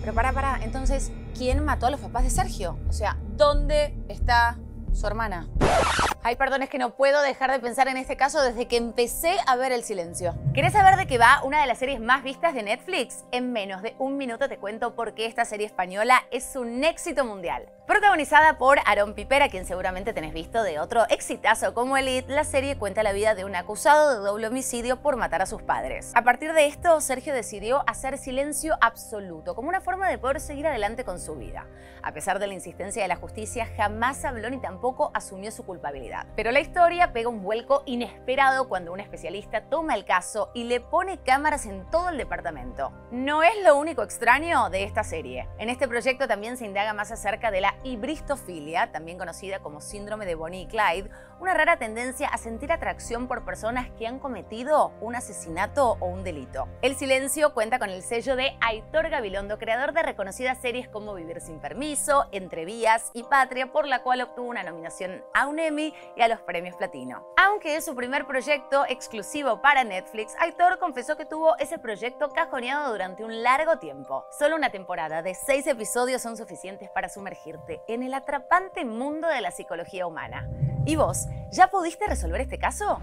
Pero para, entonces, ¿quién mató a los papás de Sergio? O sea, ¿dónde está su hermana? Ay, perdón, es que no puedo dejar de pensar en este caso desde que empecé a ver El Silencio. ¿Querés saber de qué va una de las series más vistas de Netflix? En menos de un minuto te cuento por qué esta serie española es un éxito mundial. Protagonizada por Arón Piper, a quien seguramente tenés visto de otro exitazo como Élite, la serie cuenta la vida de un acusado de doble homicidio por matar a sus padres. A partir de esto, Sergio decidió hacer silencio absoluto, como una forma de poder seguir adelante con su vida. A pesar de la insistencia de la justicia, jamás habló ni tampoco asumió su culpabilidad. Pero la historia pega un vuelco inesperado cuando un especialista toma el caso y le pone cámaras en todo el departamento. No es lo único extraño de esta serie. En este proyecto también se indaga más acerca de la hibristofilia, también conocida como síndrome de Bonnie y Clyde, una rara tendencia a sentir atracción por personas que han cometido un asesinato o un delito. El Silencio cuenta con el sello de Aitor Gabilondo, creador de reconocidas series como Vivir sin Permiso, Entrevías y Patria, por la cual obtuvo una nominación a un Emmy y a los premios Platino. Aunque es su primer proyecto exclusivo para Netflix, Aitor confesó que tuvo ese proyecto cajoneado durante un largo tiempo. Solo una temporada de 6 episodios son suficientes para sumergirte en el atrapante mundo de la psicología humana. ¿Y vos, ya pudiste resolver este caso?